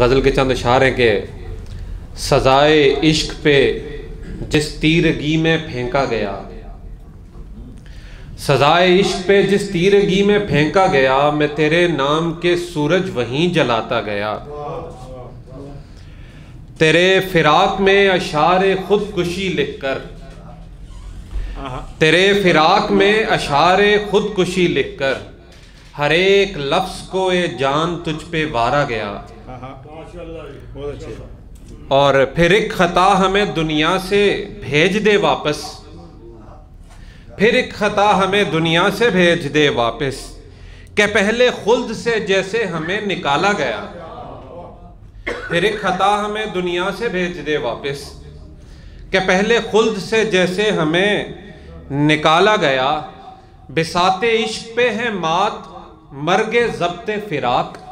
गज़ल के चंद इशारे के सज़ाए इश्क पे जिस तीरगी में फेंका गया, सज़ाए इश्क पे जिस तीरगी में फेंका गया, मैं तेरे नाम के सूरज वहीं जलाता गया। तेरे फिराक में अशारे खुदकुशी लिखकर, तेरे फिराक में अशारे खुदकुशी लिखकर, हर एक लफ्ज़ को ये जान तुझ पे वारा गया। और फिर एक खता हमें दुनिया से भेज दे वापस, फिर एक खता हमें दुनिया से भेज दे वापस, के पहले खुल्द से जैसे हमें निकाला गया। फिर एक खता हमें दुनिया से भेज दे वापस, के पहले खुल्द से जैसे हमें निकाला गया। बिसाते इश्क पे है मात मरगे ज़ब्ते फिराक,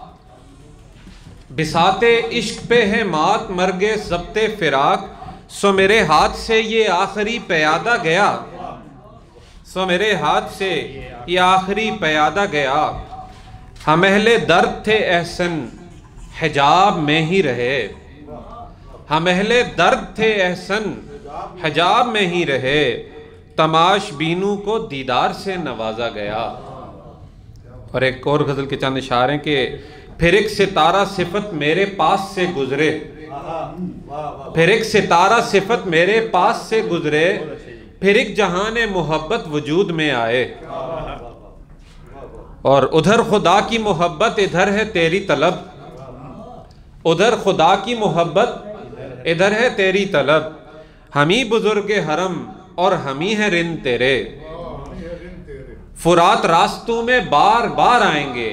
बिसाते इश्क पे है मात मरगे ज़ब्ते फिराक, सो मेरे हाथ से ये आखिरी प्यादा गया, सो मेरे हाथ से ये आखिरी प्यादा गया। हम अहले दर्द थे एहसन हिजाब में ही रहे, हम अहले दर्द थे एहसन हिजाब में ही रहे, तमाश बीनू को दीदार से नवाजा गया। और एक और गज़ल के चंद इशारे के फिर एक सितारा सिफत मेरे पास से गुजरे, फिर एक सितारा सिफत मेरे पास से गुजरे, फिर एक जहान मोहब्बत वजूद में आए। और उधर खुदा की मोहब्बत इधर है तेरी तलब, उधर खुदा की मोहब्बत इधर है तेरी तलब, हम ही बुजुर्ग हरम और हम ही हैं रिन तेरे, फुरात रास्तों में बार बार आएंगे,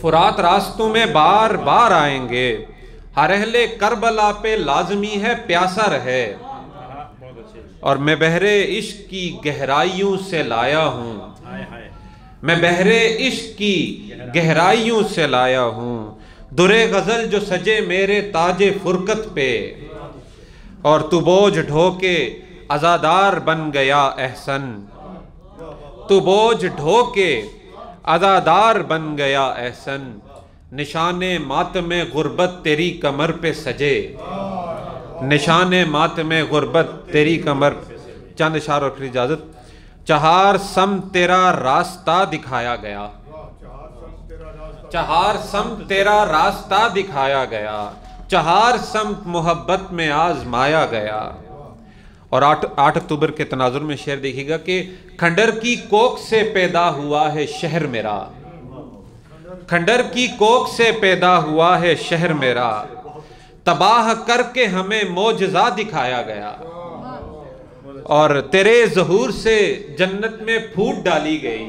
फुरात रास्तों में बार बार आएंगे, हर अहले करबला पे लाजमी है प्यासा रहे। और मैं बहरे इश्क की गहराइयों से लाया हूँ, मैं बहरे इश्क की गहराइयों से लाया हूँ, दुरे गज़ल जो सजे मेरे ताजे फुरकत पे, और तू बोझ ढो के अज़ादार बन गया एहसन, तू बोझ ढो के अदादार बन गया एहसन, निशाने मात में गुर्बत तेरी कमर पे सजे, निशाने मात में गुर्बत तेरी कमर। चंद इशारों की इजाज़त। चहार सम तेरा रास्ता दिखाया गया, चहार सम तेरा रास्ता दिखाया गया, चहार सम मोहब्बत में आजमाया गया। और 8 अक्टूबर के तनाजुर में शेर देखिएगा कि खंडर की कोख से पैदा हुआ है शहर मेरा, खंडर की कोख से पैदा हुआ है शहर मेरा, तबाह करके हमें मोजज़ा दिखाया गया। और तेरे ज़हूर से जन्नत में फूट डाली गई,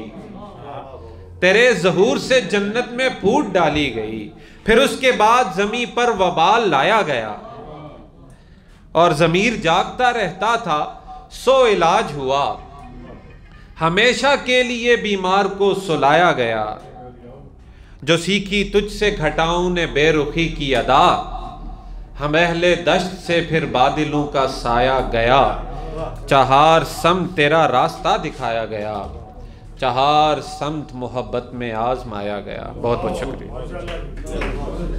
तेरे ज़हूर से जन्नत में फूट डाली गई, फिर उसके बाद ज़मीं पर वबाल लाया गया। और ज़मीर जागता रहता था सो इलाज हुआ, हमेशा के लिए बीमार को सुलाया गया। जो सीखी तुझसे घटाओं ने बेरुखी की अदा, हम अहले दश्त से फिर बादलों का साया गया। चहार सम तेरा रास्ता दिखाया गया, चहार समत मोहब्बत में आजमाया गया। बहुत बहुत शुक्रिया।